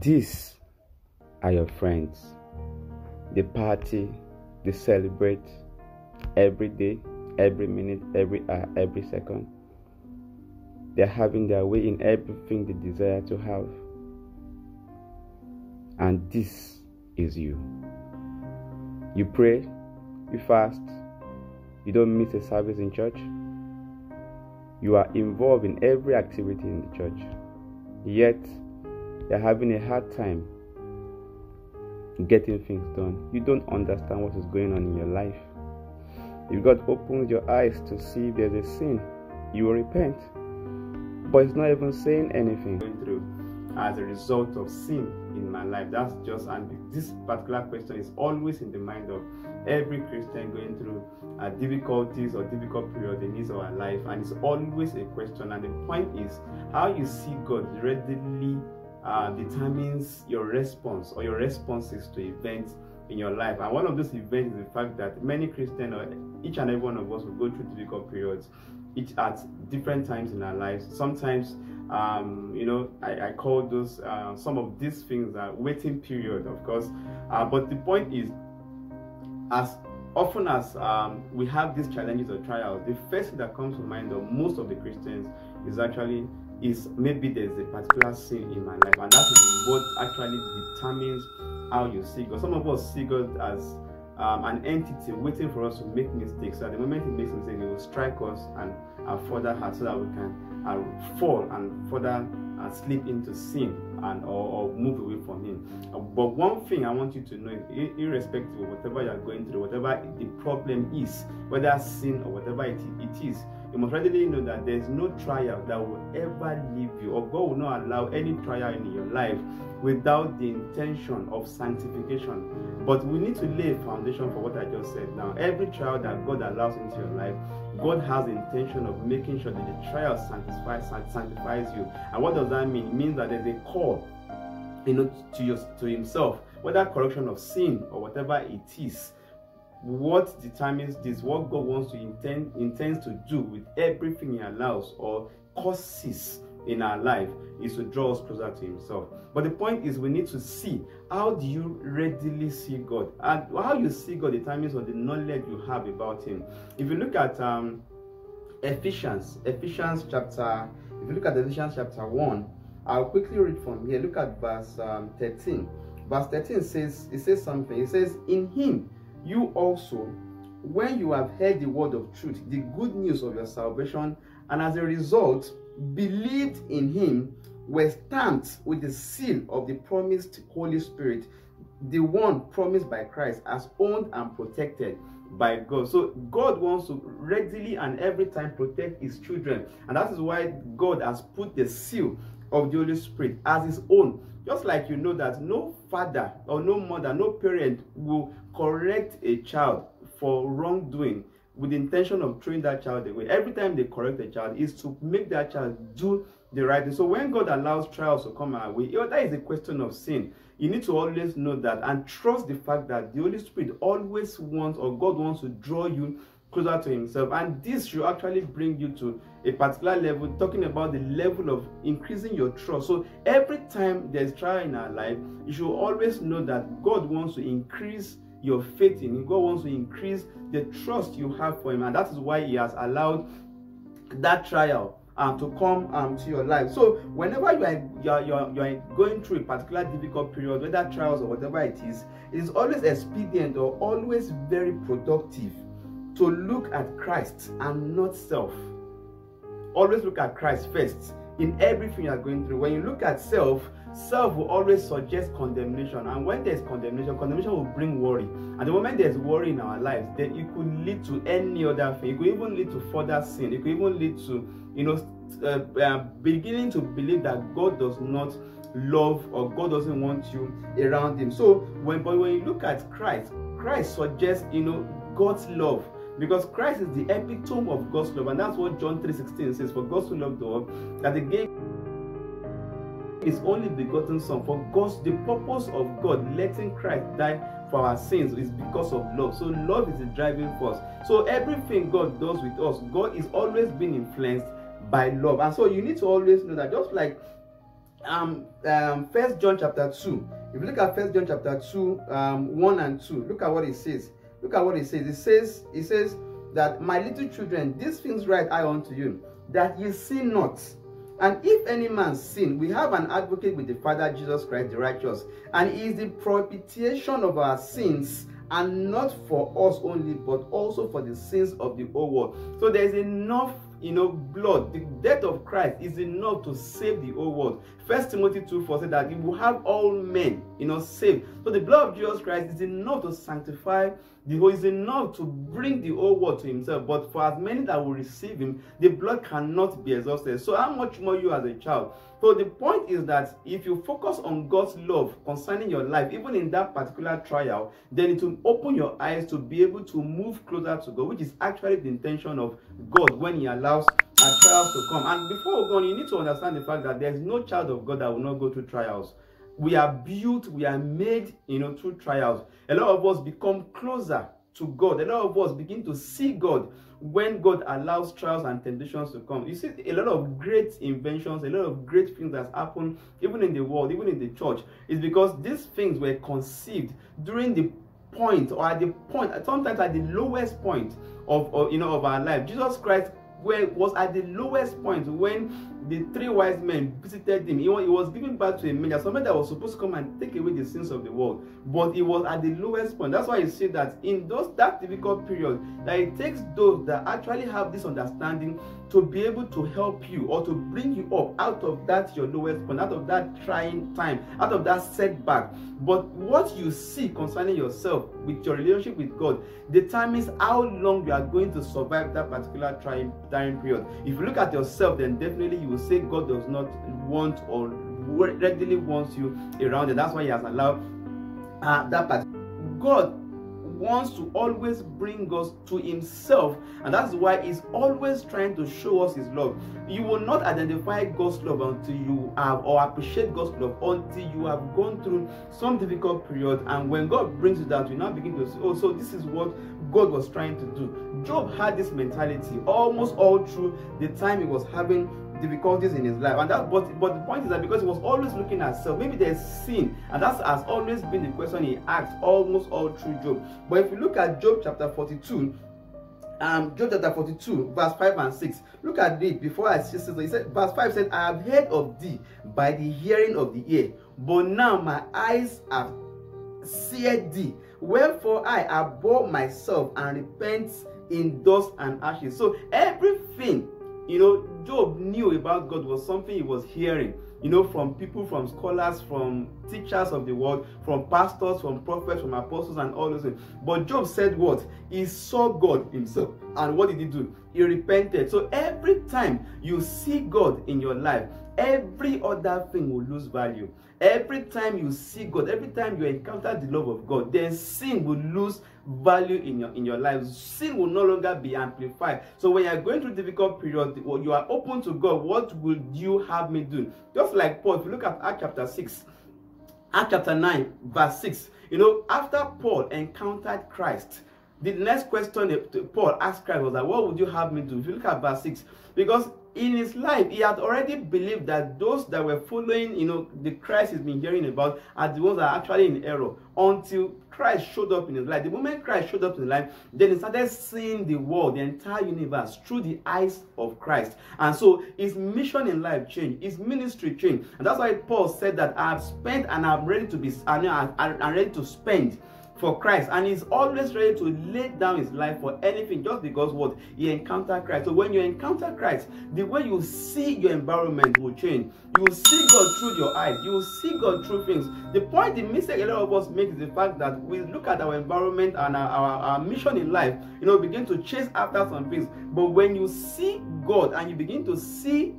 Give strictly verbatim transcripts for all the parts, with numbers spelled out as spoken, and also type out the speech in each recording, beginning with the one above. These are your friends. They party, they celebrate every day, every minute, every hour, every second. They're having their way in everything they desire to have. And this is you. You pray, you fast, you don't miss a service in church. You are involved in every activity in the church. Yet, you're having a hard time getting things done. You don't understand what is going on in your life. If God opens your eyes to see if there's a sin, you will repent. But it's not even saying anything. Going through as a result of sin in my life. That's just, and this particular question is always in the mind of every Christian going through uh, difficulties or difficult period in his or her life, and it's always a question. And the point is, how you see God readily uh, determines your response or your responses to events in your life. And one of those events is the fact that many Christians, or each and every one of us, will go through difficult periods, each at different times in our lives. Sometimes, um, you know, I, I call those uh, some of these things a waiting period, of course. Uh, but the point is, as often as um, we have these challenges or trials, the first thing that comes to mind of most of the Christians is actually is maybe there's a particular sin in my life, and that is what actually determines how you see God. Some of us see God as um, an entity waiting for us to make mistakes. So at the moment he makes mistakes, he will strike us and uh, further hard, so that we can uh, fall and further uh, slip into sin and or, or move away from him. Uh, but one thing I want you to know, irrespective of whatever you are going through, whatever the problem is, whether sin or whatever it, it is, you must readily know that there is no trial that will ever leave you, or God will not allow any trial in your life without the intention of sanctification. But we need to lay a foundation for what I just said now. Every trial that God allows into your life, God has the intention of making sure that the trial sanctifies, sanctifies you. And what does that mean? It means that there's a call, you know, to, your, to himself, whether correction of sin or whatever it is. What determines this? What God wants to intend intends to do with everything he allows or causes in our life is to draw us closer to himself. But the point is, we need to see, how do you readily see God? And how you see God determines on the knowledge you have about him. If you look at um Ephesians, Ephesians chapter, if you look at Ephesians chapter one, I'll quickly read from here. Look at verse um, thirteen. Verse thirteen says, it says something. It says, in him you also, when you have heard the word of truth, the good news of your salvation, and as a result believed in him, were stamped with the seal of the promised Holy Spirit, the one promised by Christ, as owned and protected by God. So God wants to readily and every time protect his children, and that is why God has put the seal of the Holy Spirit as his own. Just like you know that no father or no mother, no parent will correct a child for wrongdoing with the intention of throwing that child away. Every time they correct a child is to make that child do the right thing. So when God allows trials to come our way, that is a question of sin. You need to always know that and trust the fact that the Holy Spirit always wants, or God wants to draw you closer to himself, and this should actually bring you to a particular level, talking about the level of increasing your trust. So every time there's trial in our life, you should always know that God wants to increase your faith in him. God wants to increase the trust you have for him, and that is why he has allowed that trial Um, to come um, to your life. So whenever you are, you, are, you, are, you are going through a particular difficult period, whether trials or whatever it is, it is always expedient or always very productive to look at Christ and not self. Always look at Christ first in everything you are going through. When you look at self, self will always suggest condemnation, and when there's condemnation, condemnation will bring worry. And the moment there's worry in our lives, then it could lead to any other thing. It could even lead to further sin. It could even lead to, you know, uh, uh, beginning to believe that God does not love, or God doesn't want you around him. So when but when you look at Christ, Christ suggests, you know, God's love, because Christ is the epitome of God's love, and that's what John three sixteen says, for God so loved the world that he gave his only begotten son. For God, the purpose of God letting Christ die for our sins is because of love. So love is the driving force. So everything God does with us, God is always being influenced by love. And so you need to always know that, just like um, um, First John chapter two. If you look at First John chapter two, um, one and two, look at what it says. Look at what it says. It says, it says that, my little children, these things write I unto you, that ye sin not. And if any man sin, we have an advocate with the Father, Jesus Christ the righteous. And he is the propitiation of our sins, and not for us only, but also for the sins of the whole world. So there is enough, you know, blood. The death of Christ is enough to save the whole world. First Timothy two four says that it will have all men, you know, saved. So the blood of Jesus Christ is enough to sanctify the whole, is enough to bring the whole world to himself. But for as many that will receive him, the blood cannot be exhausted. So how much more you as a child? So the point is that if you focus on God's love concerning your life, even in that particular trial, then it will open your eyes to be able to move closer to God, which is actually the intention of God when he allows our trials to come. And before we go on, you need to understand the fact that there is no child of God that will not go through trials. We are built, we are made, you know, through trials. A lot of us become closer to God. A lot of us begin to see God when God allows trials and temptations to come. You see, a lot of great inventions, a lot of great things that happen, even in the world, even in the church, is because these things were conceived during the point, or at the point, sometimes at the lowest point of, of you know, of our life. Jesus Christ was at the lowest point when the three wise men visited him. He was given back to a man, somebody that was supposed to come and take away the sins of the world. But he was at the lowest point. That's why you see that in those that difficult period, that it takes those that actually have this understanding to be able to help you, or to bring you up out of that your lowest point, out of that trying time, out of that setback. But what you see concerning yourself with your relationship with God determines how long you are going to survive that particular trying time period. If you look at yourself, then definitely you will say God does not want or readily wants you around it. That's why he has allowed uh, that part. God wants to always bring us to himself, and that's why he's always trying to show us his love. You will not identify God's love until you have, or appreciate God's love until you have gone through some difficult period. And when God brings you that, you now begin to say, oh, so this is what God was trying to do. Job had this mentality almost all through the time he was having difficulties in his life, and that but but the point is that because he was always looking at self, maybe there's sin, and that has always been the question he asked almost all through Job. But if you look at Job chapter forty-two, um Job chapter forty-two verse five and six, look at it. Before I see, he said, verse five said, I have heard of thee by the hearing of the ear, but now my eyes have seeth thee, wherefore I abhor myself and repent in dust and ashes. So everything, you know, Job knew about God was something he was hearing, you know, from people, from scholars, from teachers of the world, from pastors, from prophets, from apostles, and all those things. But Job said what? He saw God himself. And what did he do? He repented. So every time you see God in your life, every other thing will lose value. Every time you see God, every time you encounter the love of God, then sin will lose value in your in your life. Sin will no longer be amplified. So when you are going through difficult period, you are open to God. What would you have me do? Just like Paul, if you look at Acts chapter six, Acts chapter nine, verse six. You know, after Paul encountered Christ, the next question Paul asked Christ was that, what would you have me do? If you look at verse six, because in his life, he had already believed that those that were following, you know, the Christ he's been hearing about are the ones that are actually in error, until Christ showed up in his life. The moment Christ showed up in his life, then he started seeing the world, the entire universe, through the eyes of Christ. And so his mission in life changed, his ministry changed. And that's why Paul said that I have spent and I'm ready to be, and I'm ready to spend for Christ, and he's always ready to lay down his life for anything, just because what he encountered Christ. So when you encounter Christ, the way you see your environment will change. You will see God through your eyes. You will see God through things. The point, the mistake a lot of us make is the fact that we look at our environment and our, our, our mission in life, you know, begin to chase after some things. But when you see God and you begin to see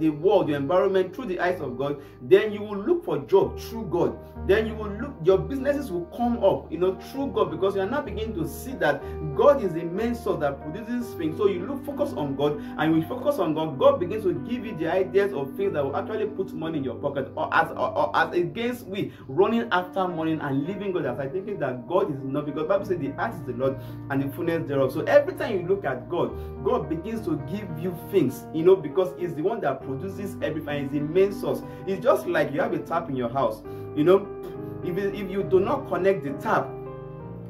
the world, your environment, through the eyes of God, then you will look for job through God. Then you will look, your businesses will come up, you know, through God, because you are now beginning to see that God is the main source that produces things. So you look, focus on God, and when you focus on God, God begins to give you the ideas of things that will actually put money in your pocket, or as, or, or as against we running after money and leaving God as I thinking that God is not, because the Bible says the earth is the Lord and the fullness thereof. So every time you look at God, God begins to give you things, you know, because He's the one that produces everything. It's the main source. It's just like you have a tap in your house. You know, if, if you do not connect the tap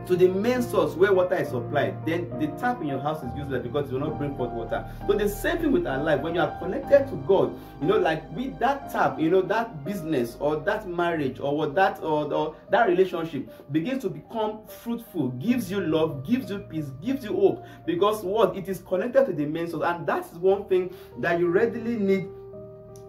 to the main source where water is supplied, then the tap in your house is useless because it will not bring forth water. So the same thing with our life. When you are connected to God, you know, like with that tap, you know, that business or that marriage or that or, or that relationship begins to become fruitful, gives you love, gives you peace, gives you hope, because what it is connected to the main source. And that's one thing that you readily need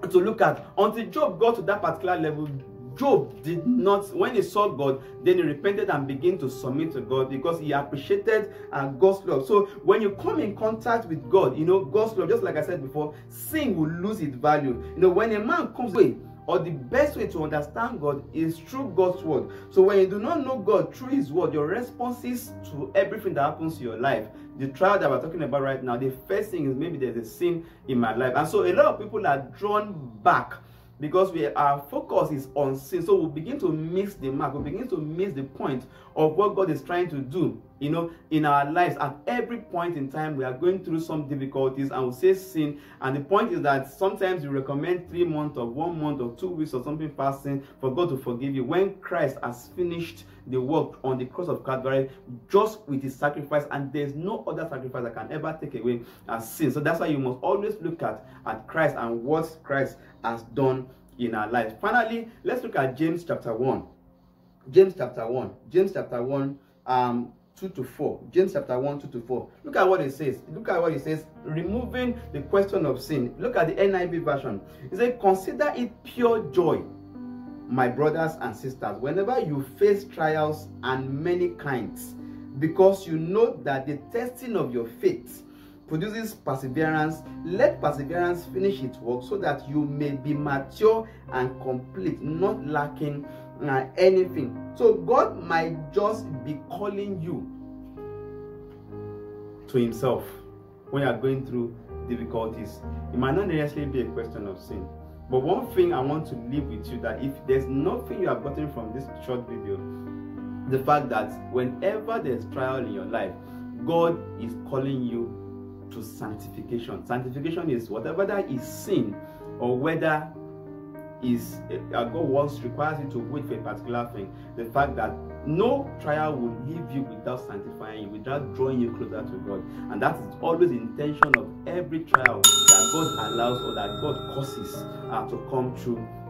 to look at. Until Job got to that particular level, Job did not, when he saw God, then he repented and began to submit to God because he appreciated uh, God's love. So when you come in contact with God, you know, God's love, just like I said before, sin will lose its value. You know, when a man comes away, or the best way to understand God is through God's word. So when you do not know God through his word, your responses to everything that happens to your life, the trial that we're talking about right now, the first thing is maybe there's a sin in my life. And so a lot of people are drawn back because we, our focus is on sin. So we begin to miss the mark. We begin to miss the point of what God is trying to do, you know, in our lives. At every point in time, we are going through some difficulties and we say sin. And the point is that sometimes you recommend three months or one month or two weeks or something fasting for God to forgive you. When Christ has finished the work on the cross of Calvary, just with his sacrifice, and there's no other sacrifice that can ever take away as sin. So that's why you must always look at, at Christ and what Christ has done in our lives. Finally, let's look at James chapter one. James chapter one. James chapter one, um, two to four. James chapter one, two to four. Look at what it says. Look at what it says. Removing the question of sin. Look at the N I V version. It says, "Consider it pure joy, my brothers and sisters, whenever you face trials and many kinds, because you know that the testing of your faith produces perseverance. Let perseverance finish its work, so that you may be mature and complete, not lacking uh, anything." So God might just be calling you to himself when you are going through difficulties. It might not necessarily be a question of sin. But one thing I want to leave with you, that if there's nothing you have gotten from this short video, the fact that whenever there's trial in your life, God is calling you to sanctification. Sanctification is whatever that is sin, or whether is God once requires you to wait for a particular thing. The fact that no trial will leave you without sanctifying you, without drawing you closer to God. And that is always the intention of every trial that God allows or that God causes uh, to come true